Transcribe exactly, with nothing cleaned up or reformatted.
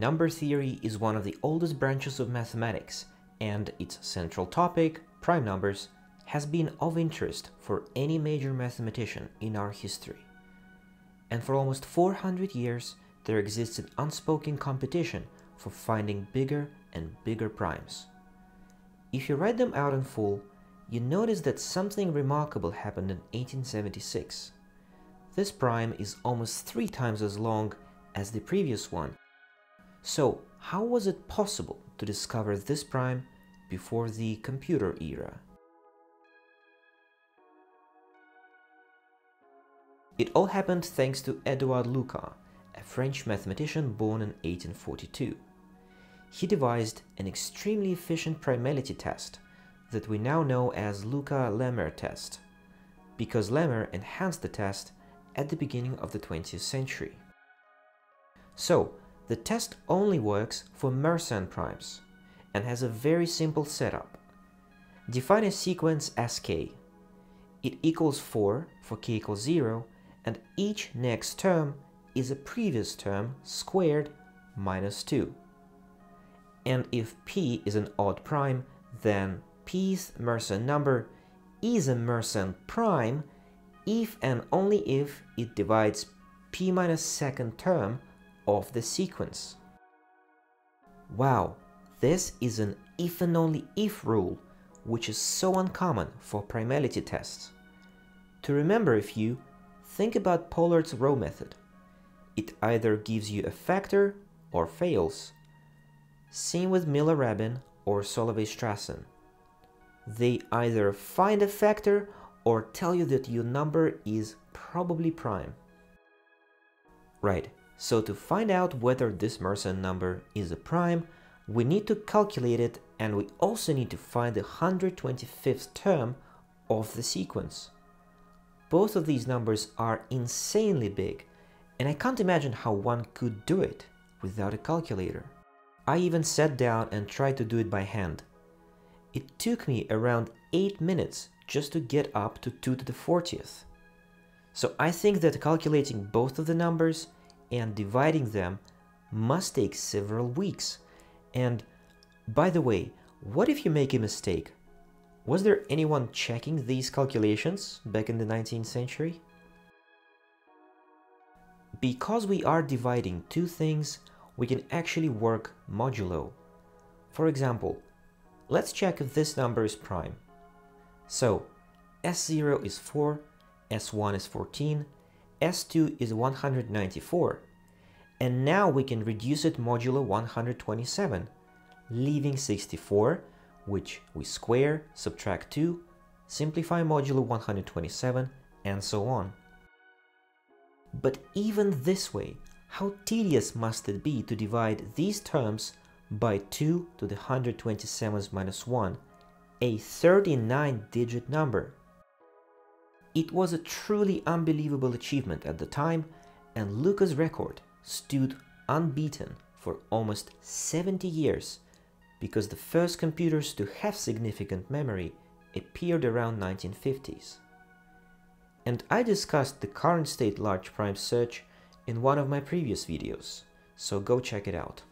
Number theory is one of the oldest branches of mathematics, and its central topic, prime numbers, has been of interest for any major mathematician in our history. And for almost four hundred years, there existed unspoken competition for finding bigger and bigger primes. If you write them out in full, you notice that something remarkable happened in eighteen seventy-six. This prime is almost three times as long as the previous one. So, how was it possible to discover this prime before the computer era? It all happened thanks to Édouard Lucas, a French mathematician born in eighteen forty-two. He devised an extremely efficient primality test that we now know as Lucas-Lehmer test, because Lehmer enhanced the test at the beginning of the twentieth century. So, the test only works for Mersenne primes and has a very simple setup. Define a sequence as k. It equals four for k equals zero, and each next term is a previous term squared minus two. And if p is an odd prime, then p's Mersenne number is a Mersenne prime if and only if it divides p minus second term of the sequence. Wow, this is an if and only if rule, which is so uncommon for primality tests. To remember a few, think about Pollard's rho method. It either gives you a factor or fails. Same with Miller-Rabin or Solovay-Strassen. They either find a factor or tell you that your number is probably prime. Right, so to find out whether this Mersenne number is a prime, we need to calculate it, and we also need to find the one hundred twenty-fifth term of the sequence. Both of these numbers are insanely big, and I can't imagine how one could do it without a calculator. I even sat down and tried to do it by hand. It took me around eight minutes just to get up to two to the fortieth. So I think that calculating both of the numbers and dividing them must take several weeks. And, by the way, what if you make a mistake? Was there anyone checking these calculations back in the nineteenth century? Because we are dividing two things, we can actually work modulo. For example, let's check if this number is prime. So, S zero is four, S one is fourteen, S two is one hundred ninety-four. And now we can reduce it modulo one hundred twenty-seven, leaving sixty-four, which we square, subtract two, simplify modulo one hundred twenty-seven, and so on. But even this way, how tedious must it be to divide these terms by two to the one hundred twenty-seventh minus one, a thirty-nine digit number? It was a truly unbelievable achievement at the time, and Lucas' record stood unbeaten for almost seventy years, because the first computers to have significant memory appeared around nineteen fifties. And I discussed the current state large prime search in one of my previous videos, so go check it out.